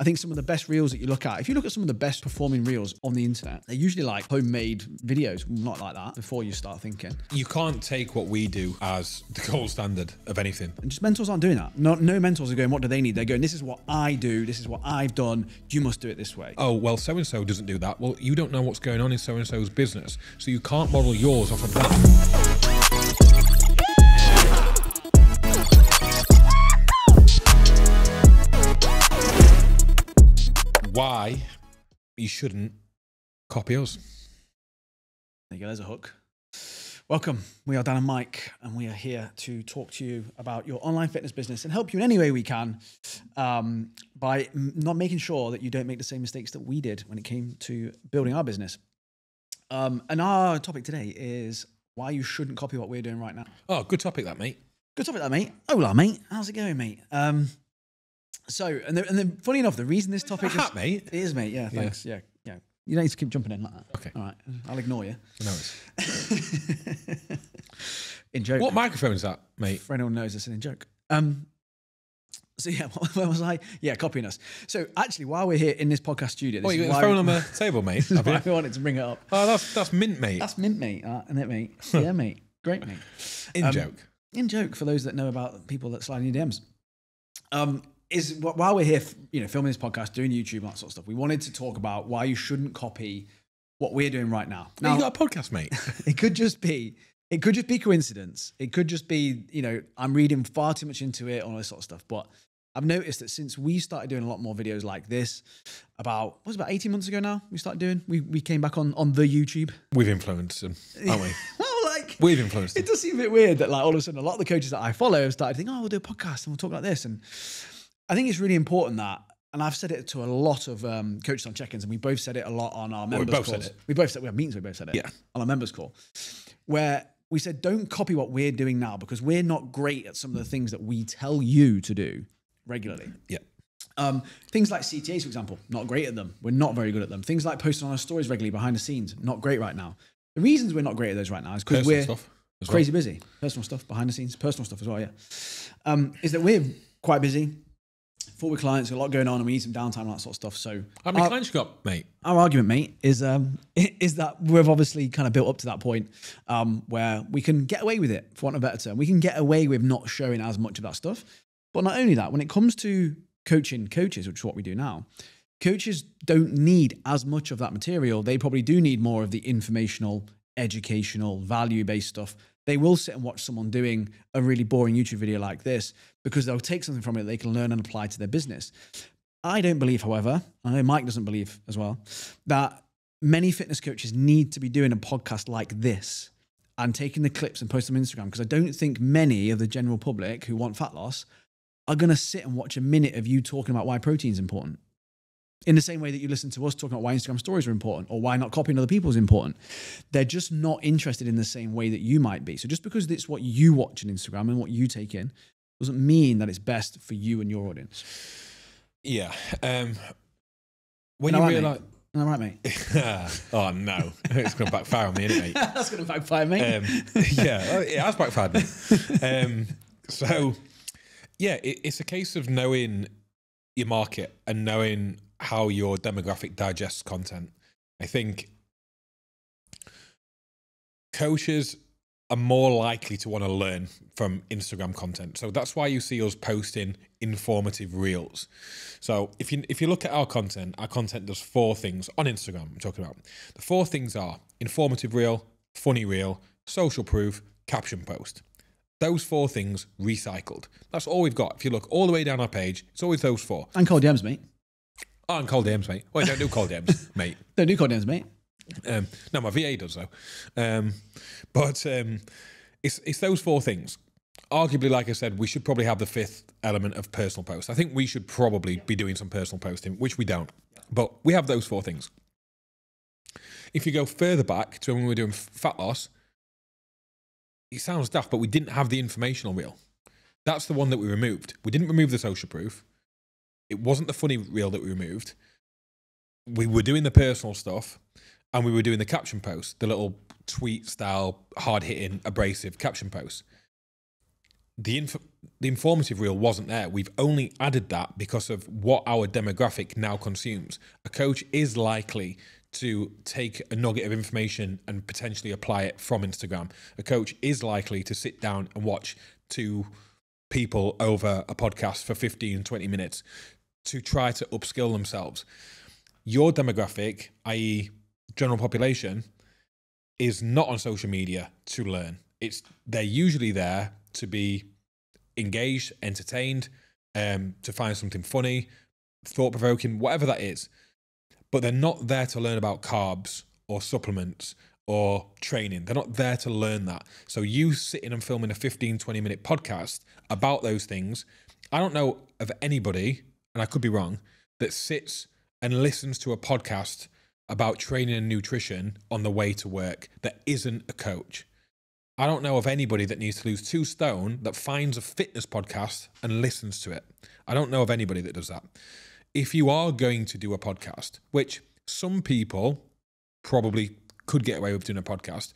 I think some of the best reels that you look at, if you look at some of the best performing reels on the internet, they're usually like homemade videos, not like that, before you start thinking. You can't take what we do as the gold standard of anything. And just mentors aren't doing that. No mentors are going, what do they need? They're going, this is what I do. This is what I've done. You must do it this way. Oh, well, so-and-so doesn't do that. Well, you don't know what's going on in so-and-so's business, so you can't model yours off of that. Why you shouldn't copy us. There you go, there's a hook. Welcome, we are Dan and Mike, and we are here to talk to you about your online fitness business and help you in any way we can by not making sure that you don't make the same mistakes that we did when it came to building our business. And our topic today is why you shouldn't copy what we're doing right now. Oh, good topic that, mate. Good topic that, mate. Hola, mate. How's it going, mate? So, funny enough, the reason this topic is... mate. It is, mate. Yeah, thanks. Yeah. Yeah. You don't need to keep jumping in like that. Okay. All right. I'll ignore you. No worries. In joke. What microphone is that, mate? For anyone who knows, it's an in joke. So, yeah, where was I? Yeah, copying us. So, actually, while we're here in this podcast studio... Oh, you got the phone on the table, mate. I wanted to bring it up. Oh, that's mint, mate. That's mint, mate. Isn't it, mate? Yeah, mate. Great, mate. In joke. In joke, for those that know about people that slide in your DMs. Is while we're here, you know, filming this podcast, doing YouTube and that sort of stuff, we wanted to talk about why you shouldn't copy what we're doing right now. Now, you got a podcast, mate. It could just be coincidence. It could just be, you know, I'm reading far too much into it, all this sort of stuff. But I've noticed that since we started doing a lot more videos like this, about 18 months ago now, we came back on the YouTube. We've influenced them, haven't we? We've influenced them. It does seem a bit weird that like all of a sudden a lot of the coaches that I follow have started thinking, oh, we'll do a podcast and we'll talk about this. And I think it's really important that, and I've said it to a lot of coaches on check-ins, and we both said it a lot on our members' calls. We both said it. Yeah. On our members' call, where we said, don't copy what we're doing now because we're not great at some of the things that we tell you to do regularly. Yeah. Things like CTAs, for example, not great at them. We're not very good at them. Things like posting on our stories regularly behind the scenes, not great right now. The reasons we're not great at those right now is because we're crazy busy. Personal stuff, behind the scenes, personal stuff as well, yeah. Is that we're quite busy. Full with clients, a lot going on, and we need some downtime and that sort of stuff. So how many clients you got, mate? Our argument, mate, is that we've obviously kind of built up to that point where we can get away with it, for want of a better term. We can get away with not showing as much of that stuff. But not only that, when it comes to coaching coaches, which is what we do now, coaches don't need as much of that material. They probably do need more of the informational, educational, value-based stuff. They will sit and watch someone doing a really boring YouTube video like this because they'll take something from it they can learn and apply to their business. I don't believe, however, I know Mike doesn't believe as well, that many fitness coaches need to be doing a podcast like this and taking the clips and post them on Instagram, because I don't think many of the general public who want fat loss are going to sit and watch a minute of you talking about why protein is important. In the same way that you listen to us talking about why Instagram stories are important or why not copying other people is important. They're just not interested in the same way that you might be. So just because it's what you watch on Instagram and what you take in doesn't mean that it's best for you and your audience. Yeah. When you realize... Am I right, mate? Oh, no. It's going to backfire on me, isn't it, mate? That's going to backfire me. Yeah, it has backfired me. So, yeah, it's a case of knowing your market and knowing how your demographic digests content. I think coaches are more likely to want to learn from Instagram content. So that's why you see us posting informative reels. So if you look at our content does four things on Instagram I'm talking about. The four things are informative reel, funny reel, social proof, caption post. Those four things recycled. That's all we've got. If you look all the way down our page, it's always those four. And cold DMs, mate. Oh, and cold DMs, mate. Well, I don't do cold DMs, mate. Don't do cold DMs, mate. No, my VA does, though. It's those four things. Arguably, like I said, we should probably have the fifth element of personal posts. I think we should probably be doing some personal posting, which we don't. But we have those four things. If you go further back to when we were doing fat loss, it sounds daft, but we didn't have the informational reel. That's the one that we removed. We didn't remove the social proof. It wasn't the funny reel that we removed. We were doing the personal stuff and we were doing the caption post, the little tweet style, hard hitting, abrasive caption posts. the informative reel wasn't there. We've only added that because of what our demographic now consumes. A coach is likely to take a nugget of information and potentially apply it from Instagram. A coach is likely to sit down and watch two people over a podcast for 15, 20 minutes to try to upskill themselves. Your demographic, i.e. general population, is not on social media to learn. They're usually there to be engaged, entertained, to find something funny, thought-provoking, whatever that is. But they're not there to learn about carbs or supplements or training. They're not there to learn that. So you sitting and filming a 15, 20-minute podcast about those things, I don't know of anybody, and I could be wrong, that sits and listens to a podcast about training and nutrition on the way to work that isn't a coach. I don't know of anybody that needs to lose 2 stone that finds a fitness podcast and listens to it. I don't know of anybody that does that. If you are going to do a podcast, which some people probably could get away with doing a podcast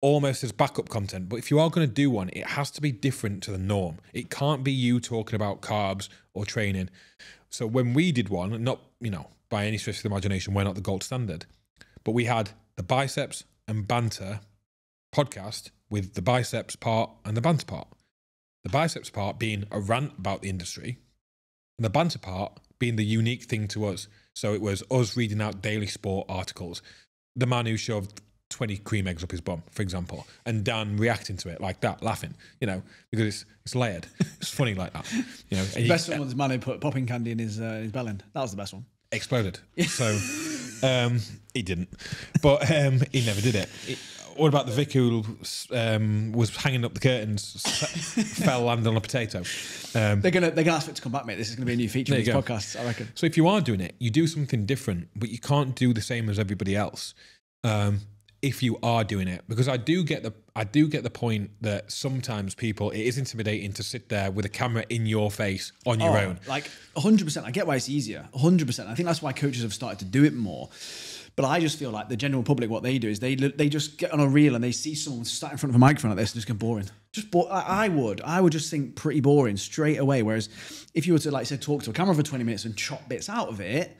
almost as backup content, but if you are going to do one, it has to be different to the norm. It can't be you talking about carbs or training. So when we did one, not, you know, by any stretch of the imagination, we're not the gold standard, but we had the Biceps and Banter podcast with the biceps part and the banter part. The biceps part being a rant about the industry and the banter part being the unique thing to us. So it was us reading out Daily Sport articles. The man who shoved 20 cream eggs up his bum, for example, and Dan reacting to it like that, laughing, you know, because it's layered. It's funny like that. You know, the best one was the man who put popping candy in his bellend. That was the best one. Exploded. So he didn't, but he never did it. What about the Vic who was hanging up the curtains, fell, landed on a potato? They're gonna ask it to come back, mate. This is gonna be a new feature in these podcasts, I reckon. So if you are doing it, you do something different, but you can't do the same as everybody else. If you are doing it, because I do get the point that sometimes people, it is intimidating to sit there with a camera in your face on your own. Like 100%, I get why it's easier. 100%, I think that's why coaches have started to do it more. But I just feel like the general public, what they do is they just get on a reel and they see someone sat in front of a microphone like this and just go boring. Just I would just think pretty boring straight away. Whereas if you were to, like, say, talk to a camera for 20 minutes and chop bits out of it,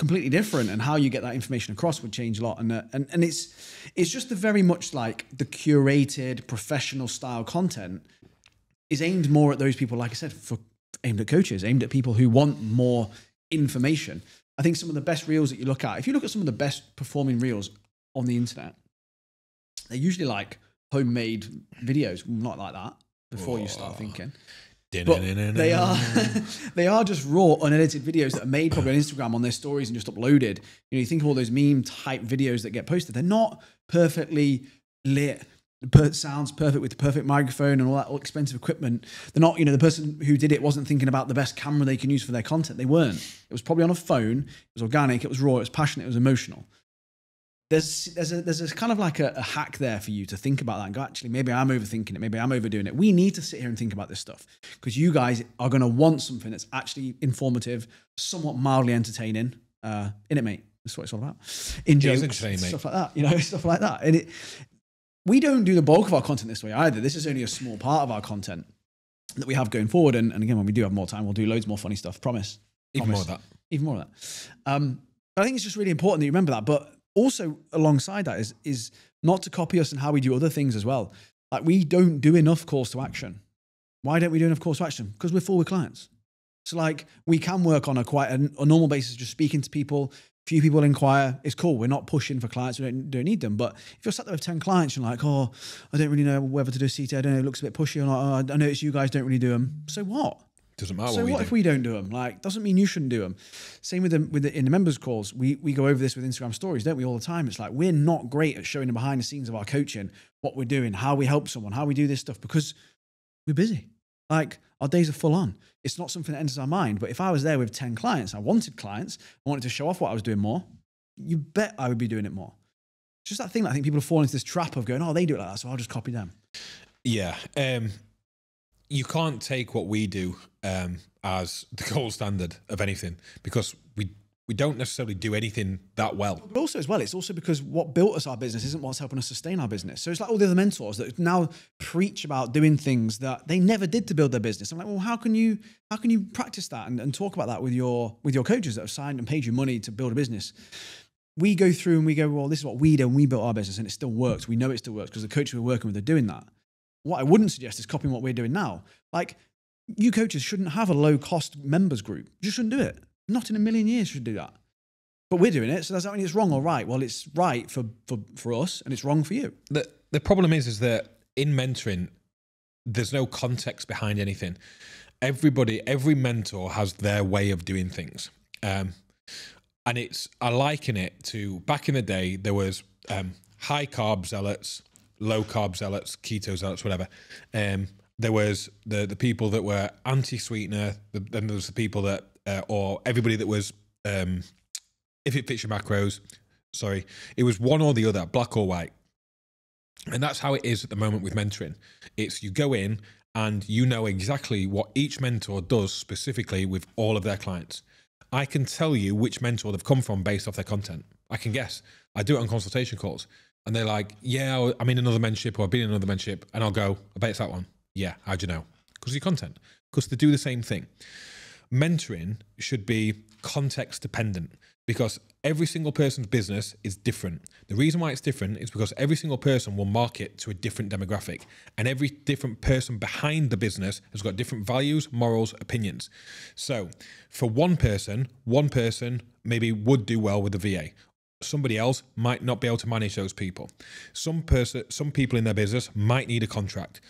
completely different, and how you get that information across would change a lot. And it's just the very much like the curated professional style content is aimed more at those people, like I said, aimed at coaches, aimed at people who want more information. I think some of the best reels that you look at, if you look at some of the best performing reels on the internet, they're usually like homemade videos, not like that, before you start thinking. But they are just raw, unedited videos that are made probably on Instagram on their stories and just uploaded. You know, you think of all those meme-type videos that get posted. They're not perfectly lit, sounds perfect with the perfect microphone and all that expensive equipment. They're not, you know, the person who did it wasn't thinking about the best camera they can use for their content. They weren't. It was probably on a phone. It was organic. It was raw. It was passionate. It was emotional. There's a kind of like a hack there for you to think about that and go, actually, maybe I'm overthinking it. Maybe I'm overdoing it. We need to sit here and think about this stuff because you guys are going to want something that's actually informative, somewhat mildly entertaining. In it, mate. That's what it's all about. In jokes, stuff like that, you know, stuff like that. And we don't do the bulk of our content this way either. This is only a small part of our content that we have going forward. And again, when we do have more time, we'll do loads more funny stuff. Promise. Even more of that. But I think it's just really important that you remember that. But also alongside that is not to copy us and how we do other things as well. Like, we don't do enough calls to action. Why don't we do enough calls to action? Because we're forward clients. So, like, we can work on a normal basis, just speaking to people. Few people inquire. It's cool. We're not pushing for clients. We don't need them. But if you're sat there with 10 clients, you're like, oh, I don't really know whether to do a CT. I don't know. It looks a bit pushy. Or not. Oh, I notice you guys don't really do them. So what? Doesn't matter. So what if we don't do them? Like, doesn't mean you shouldn't do them. Same in the members calls. We go over this with Instagram stories, don't we, all the time? It's like, we're not great at showing the behind the scenes of our coaching, what we're doing, how we help someone, how we do this stuff, because we're busy. Like, our days are full on. It's not something that enters our mind. But if I was there with 10 clients, I wanted clients, I wanted to show off what I was doing more, you bet I would be doing it more. It's just that thing that I think people fall into this trap of going, oh, they do it like that, so I'll just copy them. Yeah. You can't take what we do as the gold standard of anything, because we we don't necessarily do anything that well. But also as well, it's also because what built us our business isn't what's helping us sustain our business. So it's like all the other mentors that now preach about doing things that they never did to build their business. I'm like, well, how can you practice that and talk about that with your coaches that have signed and paid you money to build a business? We go through and we go, well, this is what we do and we built our business and it still works. We know it still works because the coaches we're working with are doing that. What I wouldn't suggest is copying what we're doing now. Like, you coaches shouldn't have a low-cost members group. You just shouldn't do it. Not in a million years should do that. But we're doing it, so does that mean it's wrong or right? Well, it's right for us and it's wrong for you. The problem is that in mentoring, there's no context behind anything. Every mentor has their way of doing things. And I liken it to, back in the day, there was high-carb zealots, low-carb zealots, keto zealots, whatever. There was the people that were anti-sweetener, then there was the people that, or everybody that was, if it fits your macros, sorry, it was one or the other, black or white. And that's how it is at the moment with mentoring. It's you go in and you know exactly what each mentor does specifically with all of their clients. I can tell you which mentor they've come from based off their content. I can guess. I do it on consultation calls. And they're like, yeah, I'm in another mentorship or I've been in another mentorship. And I'll go, I bet it's that one. Yeah, how do you know? Because of your content. Because they do the same thing. Mentoring should be context dependent because every single person's business is different. The reason why it's different is because every single person will market to a different demographic and every different person behind the business has got different values, morals, opinions. So for one person maybe would do well with the VA. Somebody else might not be able to manage those people. Some people in their business might need a contract.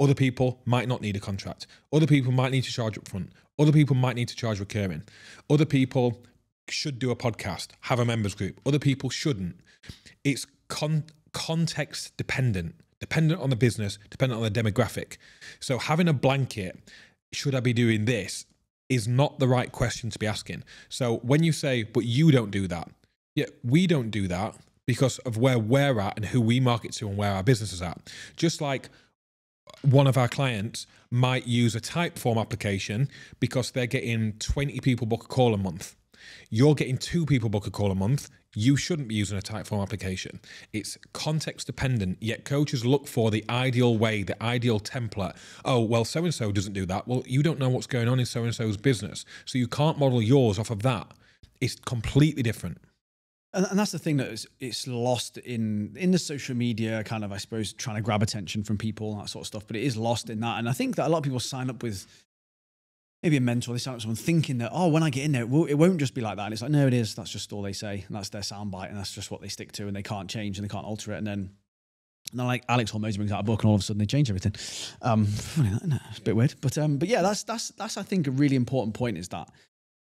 Other people might not need a contract. Other people might need to charge up front. Other people might need to charge recurring. Other people should do a podcast, have a members group. Other people shouldn't. It's context dependent, dependent on the business, dependent on the demographic. So having a blanket, should I be doing this, is not the right question to be asking. So when you say, but you don't do that, yeah, we don't do that because of where we're at and who we market to and where our business is at. Just like one of our clients might use a Typeform application because they're getting 20 people book a call a month. You're getting 2 people book a call a month. You shouldn't be using a Typeform application. It's context dependent, yet coaches look for the ideal way, the ideal template. Oh, well, so-and-so doesn't do that. Well, you don't know what's going on in so-and-so's business, so you can't model yours off of that. It's completely different. And that's the thing that it's lost in the social media kind of, I suppose, trying to grab attention from people and that sort of stuff. But it is lost in that. And I think that a lot of people sign up with maybe a mentor. They sign up with someone thinking that, oh, when I get in there, it won't just be like that. And it's like, no, it is. That's just all they say. And that's their soundbite. And that's just what they stick to. And they can't change and they can't alter it. And then like Alex Hormozy brings out a book and all of a sudden they change everything. Funny, isn't it? It's a bit weird. But yeah, that's I think, a really important point is that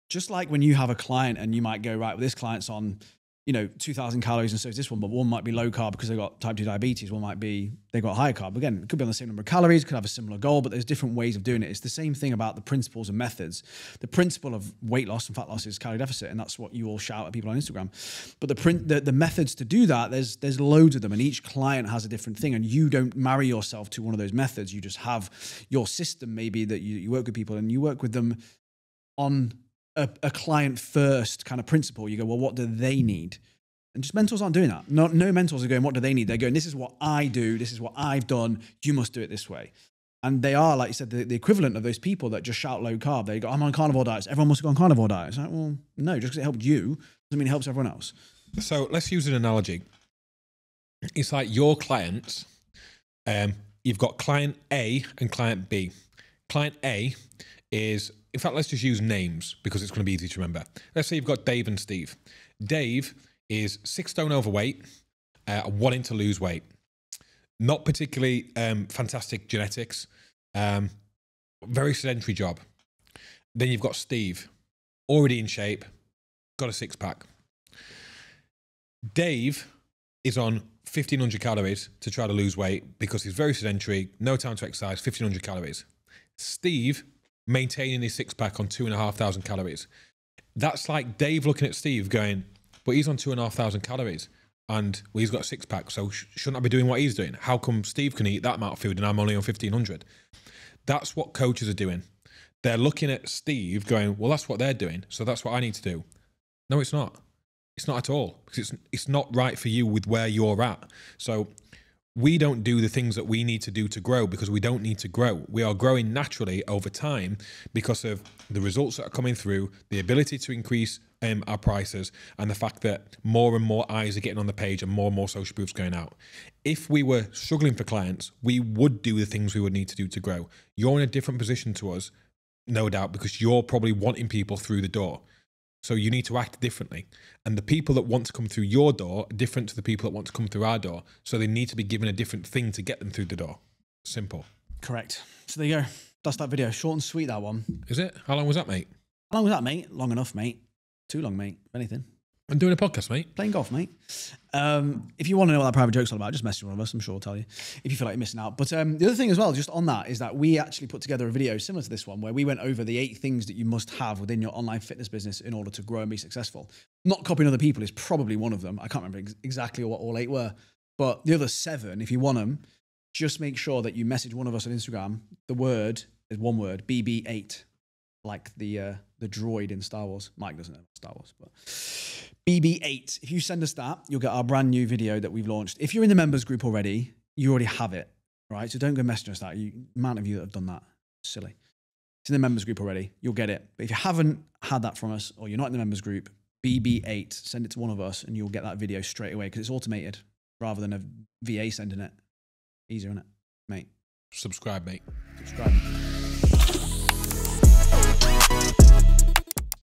just like when you have a client and you might go, right, well, this client's on, you know, 2,000 calories and so is this one, but one might be low carb because they've got type 2 diabetes, one might be, they've got higher carb. Again, it could be on the same number of calories, could have a similar goal, but there's different ways of doing it. It's the same thing about the principles and methods. The principle of weight loss and fat loss is calorie deficit, and that's what you all shout at people on Instagram. But the methods to do that, there's loads of them, and each client has a different thing, and you don't marry yourself to one of those methods. You just have your system maybe that you work with people, and you work with them on a client first kind of principle. You go, well, what do they need? And just mentors aren't doing that. No mentors are going, what do they need? They're going, this is what I do. This is what I've done. You must do it this way. And they are, like you said, the equivalent of those people that just shout low carb. They go, I'm on carnivore diets. Everyone must go on carnivore diets. Like, well, no, just because it helped you doesn't mean it helps everyone else. So let's use an analogy. It's like your clients, you've got client A and client B. Client A is, in fact, let's just use names because it's going to be easy to remember. Let's say you've got Dave and Steve. Dave is 6 stone overweight, wanting to lose weight. Not particularly fantastic genetics, very sedentary job. Then you've got Steve, already in shape, got a 6-pack. Dave is on 1,500 calories to try to lose weight because he's very sedentary, no time to exercise, 1,500 calories. Steve, maintaining his 6-pack on 2,500 calories. That's like Dave looking at Steve going, but he's on 2,500 calories and well, he's got a 6-pack, so shouldn't I be doing what he's doing? How come Steve can eat that amount of food and I'm only on 1,500? That's what coaches are doing. They're looking at Steve going, well, that's what they're doing, so that's what I need to do. No, it's not. It's not at all, because it's not right for you with where you're at. So we don't do the things that we need to do to grow, because we don't need to grow. We are growing naturally over time because of the results that are coming through, the ability to increase our prices, and the fact that more and more eyes are getting on the page and more social proofs going out. If we were struggling for clients, we would do the things we would need to do to grow. You're in a different position to us, no doubt, because you're probably wanting people through the door. So you need to act differently. And the people that want to come through your door are different to the people that want to come through our door. So they need to be given a different thing to get them through the door. Simple. Correct. So there you go. That's that video. Short and sweet, that one. Is it? How long was that, mate? How long was that, mate? Long enough, mate. Too long, mate. Anything. I'm doing a podcast, mate. Playing golf, mate. If you want to know what that private joke's all about, just message one of us. I'm sure I'll tell you if you feel like you're missing out. But the other thing as well, just on that, is that we actually put together a video similar to this one where we went over the 8 things that you must have within your online fitness business in order to grow and be successful. Not copying other people is probably one of them. I can't remember exactly what all 8 were. But the other 7, if you want them, just make sure that you message one of us on Instagram. The word is one word, BB8. Like the droid in Star Wars. Mike doesn't know Star Wars, but BB8. If you send us that, you'll get our brand new video that we've launched. If you're in the members group already, you already have it, right? So don't go messaging us that. You, amount of you that have done that, silly. It's in the members group already. You'll get it. But if you haven't had that from us, or you're not in the members group, BB8. Send it to one of us, and you'll get that video straight away because it's automated rather than a VA sending it. Easier, isn't it, mate? Subscribe, mate. Subscribe.